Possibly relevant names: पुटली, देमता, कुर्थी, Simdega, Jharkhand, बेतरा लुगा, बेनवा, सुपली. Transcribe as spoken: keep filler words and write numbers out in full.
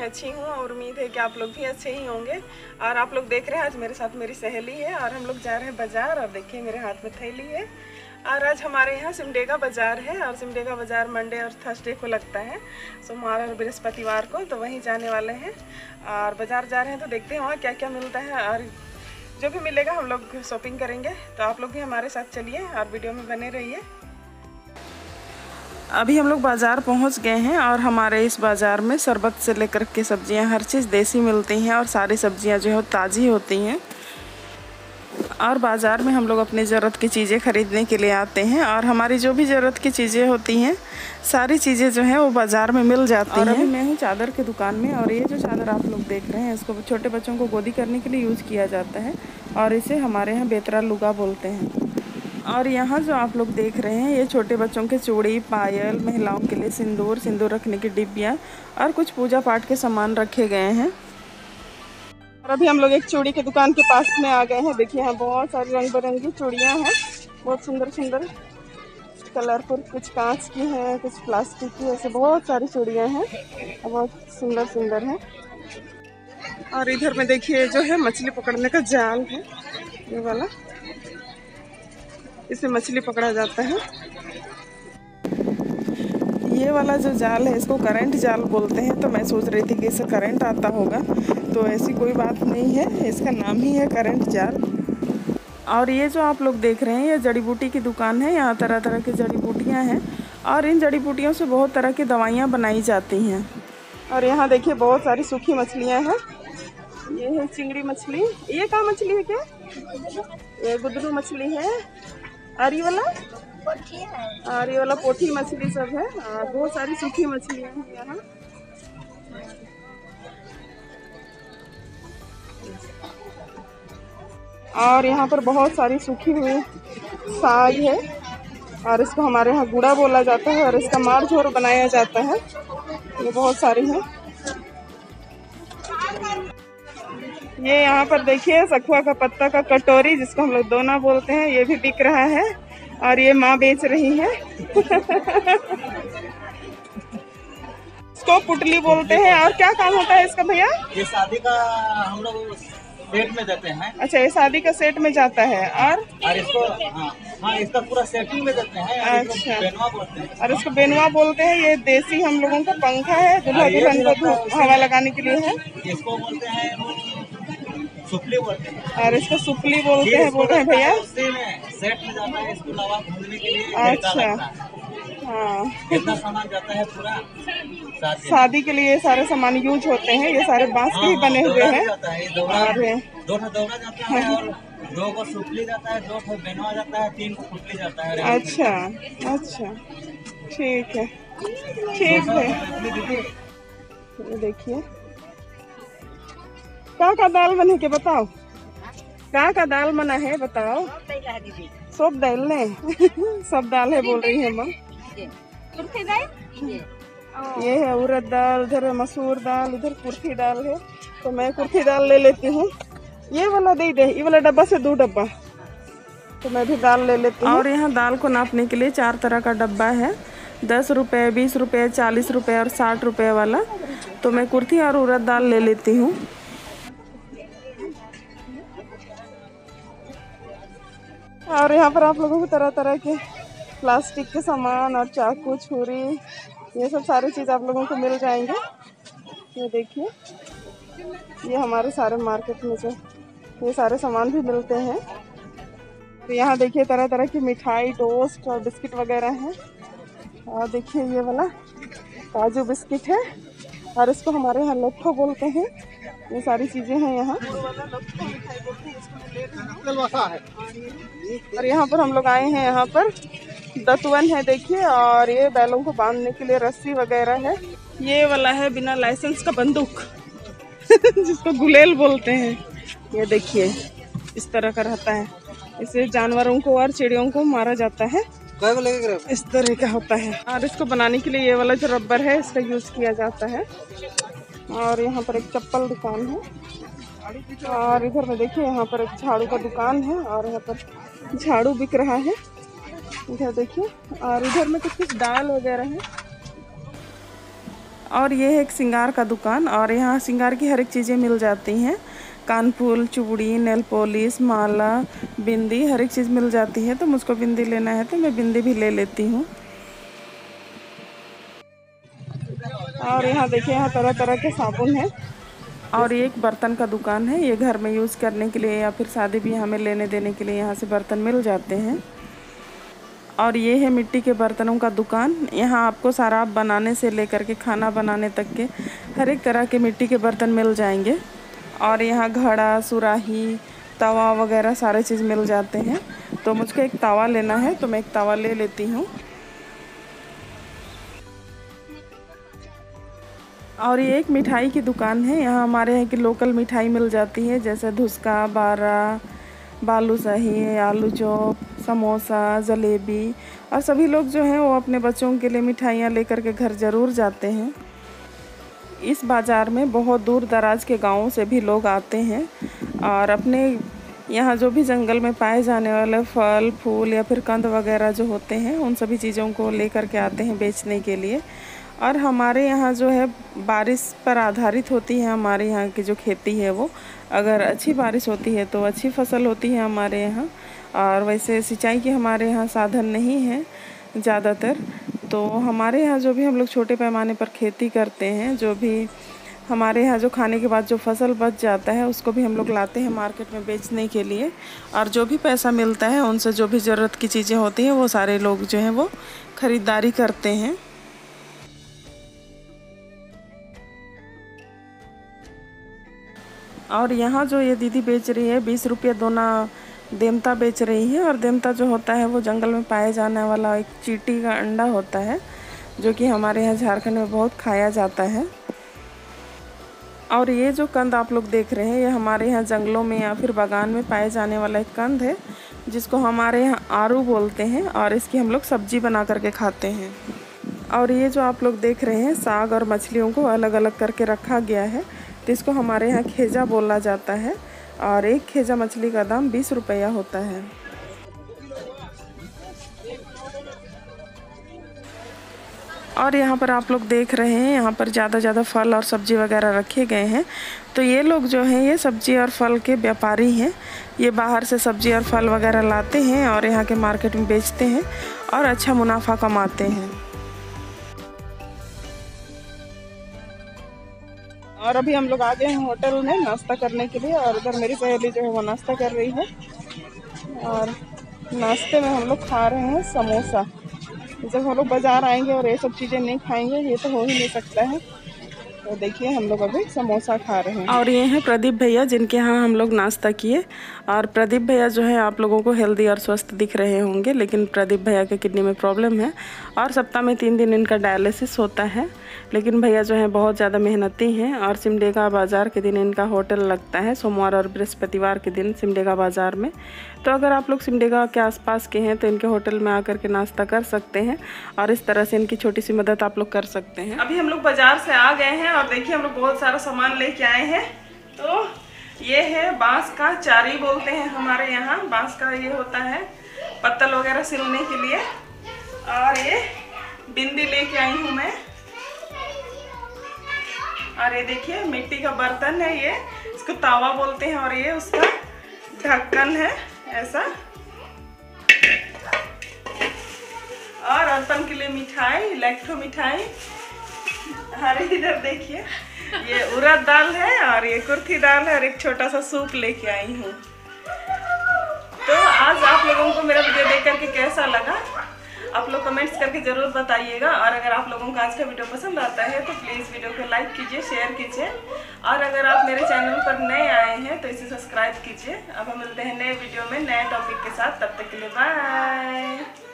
मैं अच्छी हूँ और उम्मीद है कि आप लोग भी अच्छे ही होंगे। और आप लोग देख रहे हैं आज मेरे साथ मेरी सहेली है और हम लोग जा रहे हैं बाज़ार। और देखिए मेरे हाथ में थैली है। और आज हमारे यहाँ सिमडेगा बाज़ार है और सिमडेगा बाज़ार मंडे और थर्सडे को लगता है, सोमवार और बृहस्पतिवार को, तो वहीं जाने वाले हैं। और बाज़ार जा रहे हैं तो देखते हैं वहाँ क्या क्या मिलता है और जो भी मिलेगा हम लोग शॉपिंग करेंगे। तो आप लोग भी हमारे साथ चलिए और वीडियो में बने रहिए। अभी हम लोग बाज़ार पहुंच गए हैं और हमारे इस बाज़ार में शरबत से लेकर के सब्जियां हर चीज़ देसी मिलती हैं और सारी सब्जियां जो है ताज़ी होती हैं। और बाज़ार में हम लोग अपनी ज़रूरत की चीज़ें ख़रीदने के लिए आते हैं और हमारी जो भी ज़रूरत की चीज़ें होती हैं सारी चीज़ें जो हैं वो बाज़ार में मिल जाती हैं। अभी मैं हूँ चादर की दुकान में और ये जो चादर आप लोग देख रहे हैं इसको छोटे बच्चों को गोदी करने के लिए यूज़ किया जाता है और इसे हमारे यहाँ बेतरा लुगा बोलते हैं। और यहाँ जो आप लोग देख रहे हैं ये छोटे बच्चों के चूड़ी, पायल, महिलाओं के लिए सिंदूर सिंदूर रखने की डिब्बियाँ और कुछ पूजा पाठ के सामान रखे गए हैं। और अभी हम लोग एक चूड़ी की दुकान के पास में आ गए हैं। देखिए यहाँ बहुत सारी रंग बिरंगी चूड़ियाँ हैं, बहुत सुंदर सुंदर कलरफुल, कुछ कांच की हैं, कुछ प्लास्टिक की, ऐसे बहुत सारी चूड़ियाँ हैं, बहुत सुंदर सुंदर हैं। और इधर में देखिए जो है मछली पकड़ने का जाल है, ये वाला, इससे मछली पकड़ा जाता है। ये वाला जो जाल है इसको करंट जाल बोलते हैं, तो मैं सोच रही थी कि इससे करंट आता होगा, तो ऐसी कोई बात नहीं है, इसका नाम ही है करंट जाल। और ये जो आप लोग देख रहे हैं ये जड़ी बूटी की दुकान है। यहाँ तरह तरह की जड़ी बूटियाँ हैं और इन जड़ी बूटियों से बहुत तरह की दवाइयाँ बनाई जाती हैं। और यहाँ देखिए बहुत सारी सूखी मछलियाँ हैं। ये है चिंगड़ी मछली। ये क्या मछली है? क्या ये गुदरू मछली है? आरी वाला पोठी है, आरी वाला पोठी मछली सब है। बहुत सारी सूखी मछलियाँ हैं यहाँ। और यहाँ पर बहुत सारी सूखी हुई साई है और इसको हमारे यहाँ गुड़ा बोला जाता है और इसका मार झोर बनाया जाता है। ये बहुत सारी है। ये यहाँ पर देखिए सखुआ का पत्ता का कटोरी जिसको हम लोग दोना बोलते हैं, ये भी बिक रहा है और ये माँ बेच रही है। इसको पुटली बोलते हैं। और क्या काम होता है इसका भैया? ये शादी का हम लोग सेट में देते हैं। अच्छा, ये शादी का सेट में जाता है। और, और इसको हाँ, हाँ, इसका पूरा सेटिंग में देते हैं। अच्छा, बेनवा बोलते हैं। और इसको बेनवा बोलते हैं। ये देसी हम लोगों का पंखा है, दुल्हा दुल्हन को हवा लगाने के लिए है। इसको बोलते हैं सुपली बोलते हैं। और इसको सुपली बोलते हैं। बोल रहे हैं भैया सेट में जाता है, इसको नवा घूमने के लिए। अच्छा, हाँ, कितना सामान जाता है पूरा शादी के लिए, सारे सामान यूज होते हैं। ये सारे बांस के ही बने हुए हैं। दो दौड़ा जाता है और दो को सुपली जाता है, दो को बेनवा जाता है, तीन को पुटली जाता है। अच्छा अच्छा, ठीक है ठीक है। देखिए का का दाल बने के बताओ, का का दाल बना है बताओ। सब दाल ने सब दाल है बोल रही है माँ। ये है उड़द दाल, इधर है मसूर दाल, इधर कुर्थी दाल है, तो मैं कुर्थी दाल ले लेती हूँ। ये वाला दे दे, ये वाला डब्बा से दो डब्बा, तो मैं भी दाल ले लेती हूँ। और यहाँ दाल को नापने के लिए चार तरह का डब्बा है, दस रुपये, बीस रुपये, चालीस रुपये और साठ रुपये वाला, तो मैं कुर्थी और उड़द दाल ले लेती हूँ। और यहाँ पर आप लोगों को तरह तरह के प्लास्टिक के सामान और चाकू, छुरी, ये सब सारी चीज़ आप लोगों को मिल जाएंगे। ये देखिए ये हमारे सारे मार्केट में जो ये सारे सामान भी मिलते हैं। तो यहाँ देखिए तरह तरह की मिठाई, टोस्ट और बिस्किट वगैरह हैं। और देखिए ये वाला काजू बिस्किट है और इसको हमारे यहाँ लट्ठो बोलते हैं। ये सारी चीज़ें हैं यहाँ। और यहाँ पर हम लोग आए हैं, यहाँ पर दतवन है देखिए, और ये बैलों को बांधने के लिए रस्सी वगैरह है। ये वाला है बिना लाइसेंस का बंदूक जिसको गुलेल बोलते हैं। ये देखिए इस तरह का रहता है, इसे जानवरों को और चिड़ियों को मारा जाता है, इस तरह का होता है। और इसको बनाने के लिए ये वाला जो रबर है इसका यूज़ किया जाता है। और यहाँ पर एक चप्पल दुकान है और इधर में देखिए यहाँ पर एक झाड़ू का दुकान है और यहाँ पर झाड़ू बिक रहा है। इधर देखिए और इधर में कुछ कुछ दाल वगैरह है। और ये है एक सिंगार का दुकान और यहाँ सिंगार की हर एक चीज़ें मिल जाती हैं। कानफूल, चूड़ी, नेल पॉलिश, माला, बिंदी, हर एक चीज़ मिल जाती है। तो मुझको बिंदी लेना है तो मैं बिंदी भी ले लेती हूँ। और यहाँ देखिए, यहाँ तरह तरह के साबुन है। और ये एक बर्तन का दुकान है। ये घर में यूज़ करने के लिए या फिर शादी ब्याह में लेने देने के लिए यहाँ से बर्तन मिल जाते हैं। और ये है मिट्टी के बर्तनों का दुकान। यहाँ आपको शराब बनाने से लेकर के खाना बनाने तक के हर एक तरह के मिट्टी के बर्तन मिल जाएंगे। और यहाँ घड़ा, सुराही, तवा वगैरह सारे चीज़ मिल जाते हैं। तो मुझको एक तवा लेना है तो मैं एक तवा ले लेती हूँ। और ये एक मिठाई की दुकान है। यहाँ हमारे यहाँ की लोकल मिठाई मिल जाती है, जैसे धुसका, बारा, बालूशाही, आलू चॉप, समोसा, जलेबी। और सभी लोग जो हैं वो अपने बच्चों के लिए मिठाइयाँ लेकर के घर ज़रूर जाते हैं। इस बाज़ार में बहुत दूर दराज के गाँवों से भी लोग आते हैं और अपने यहाँ जो भी जंगल में पाए जाने वाले फल, फूल या फिर कंद वगैरह जो होते हैं उन सभी चीज़ों को लेकर के आते हैं बेचने के लिए। और हमारे यहाँ जो है बारिश पर आधारित होती है हमारे यहाँ की जो खेती है वो। अगर अच्छी बारिश होती है तो अच्छी फसल होती है हमारे यहाँ। और वैसे सिंचाई के हमारे यहाँ साधन नहीं है ज़्यादातर। तो हमारे यहाँ जो भी हम लोग छोटे पैमाने पर खेती करते हैं, जो भी हमारे यहाँ जो खाने के बाद जो फसल बच जाता है उसको भी हम लोग लाते हैं मार्केट में बेचने के लिए। और जो भी पैसा मिलता है उनसे जो भी ज़रूरत की चीज़ें होती हैं वो सारे लोग जो हैं वो ख़रीदारी करते हैं। और यहाँ जो ये दीदी बेच रही है, बीस रुपये दोना देमता बेच रही है। और देमता जो होता है वो जंगल में पाया जाने वाला एक चींटी का अंडा होता है, जो कि हमारे यहाँ झारखंड में बहुत खाया जाता है। और ये जो कंद आप लोग देख रहे हैं, ये हमारे यहाँ जंगलों में या फिर बागान में पाए जाने वाला एक कंद है, जिसको हमारे यहाँ आरू बोलते हैं। और इसकी हम लोग सब्जी बना करके खाते हैं। और ये जो आप लोग देख रहे हैं, साग और मछलियों को अलग अलग करके रखा गया है। तो इसको हमारे यहाँ खेजा बोला जाता है। और एक खेजा मछली का दाम बीस रुपया होता है। और यहाँ पर आप लोग देख रहे हैं, यहाँ पर ज़्यादा ज़्यादा फल और सब्जी वगैरह रखे गए हैं। तो ये लोग जो हैं ये सब्जी और फल के व्यापारी हैं। ये बाहर से सब्जी और फल वगैरह लाते हैं और यहाँ के मार्केट में बेचते हैं और अच्छा मुनाफा कमाते हैं। और अभी हम लोग आ गए हैं होटल में नाश्ता करने के लिए। और उधर मेरी सहेली जो है वो नाश्ता कर रही है। और नाश्ते में हम लोग खा रहे हैं समोसा। जब हम लोग बाज़ार आएंगे और ये सब चीज़ें नहीं खाएंगे ये तो हो ही नहीं सकता है। तो देखिए हम लोग अभी समोसा खा रहे हैं। और ये हैं प्रदीप भैया, जिनके यहाँ हम लोग नाश्ता किए। और प्रदीप भैया जो है आप लोगों को हेल्दी और स्वस्थ दिख रहे होंगे, लेकिन प्रदीप भैया के किडनी में प्रॉब्लम है और सप्ताह में तीन दिन इनका डायलिसिस होता है। लेकिन भैया जो है बहुत ज़्यादा मेहनती हैं। और सिमडेगा बाज़ार के दिन इनका होटल लगता है, सोमवार और बृहस्पतिवार के दिन सिमडेगा बाज़ार में। तो अगर आप लोग सिमडेगा के आसपास के हैं तो इनके होटल में आकर के नाश्ता कर सकते हैं। और इस तरह से इनकी छोटी सी मदद आप लोग कर सकते हैं। अभी हम लोग बाज़ार से आ गए हैं और देखिए हम लोग बहुत सारा सामान लेके आए हैं। तो ये है बाँस का चारी बोलते हैं हमारे यहाँ, बाँस का ये होता है पत्तल वगैरह सिलने के लिए। और ये बिंदी लेके आई हूँ मैं। और ये देखिए मिट्टी का बर्तन है, ये इसको तावा बोलते हैं। और ये उसका ढक्कन है ऐसा। और अर्पण के लिए मिठाई, इलेक्ट्रो मिठाई। अरे इधर देखिए ये उड़द दाल है और ये कुर्थी दाल है। और एक छोटा सा सूप लेके आई हूँ। तो आज आप लोगों को मेरा वीडियो देख करके कैसा लगा आप लोग कमेंट्स करके ज़रूर बताइएगा। और अगर आप लोगों को आज का वीडियो पसंद आता है तो प्लीज़ वीडियो को लाइक कीजिए, शेयर कीजिए। और अगर आप मेरे चैनल पर नए आए हैं तो इसे सब्सक्राइब कीजिए। अब हम मिलते हैं नए वीडियो में नए टॉपिक के साथ। तब तक के लिए बाय।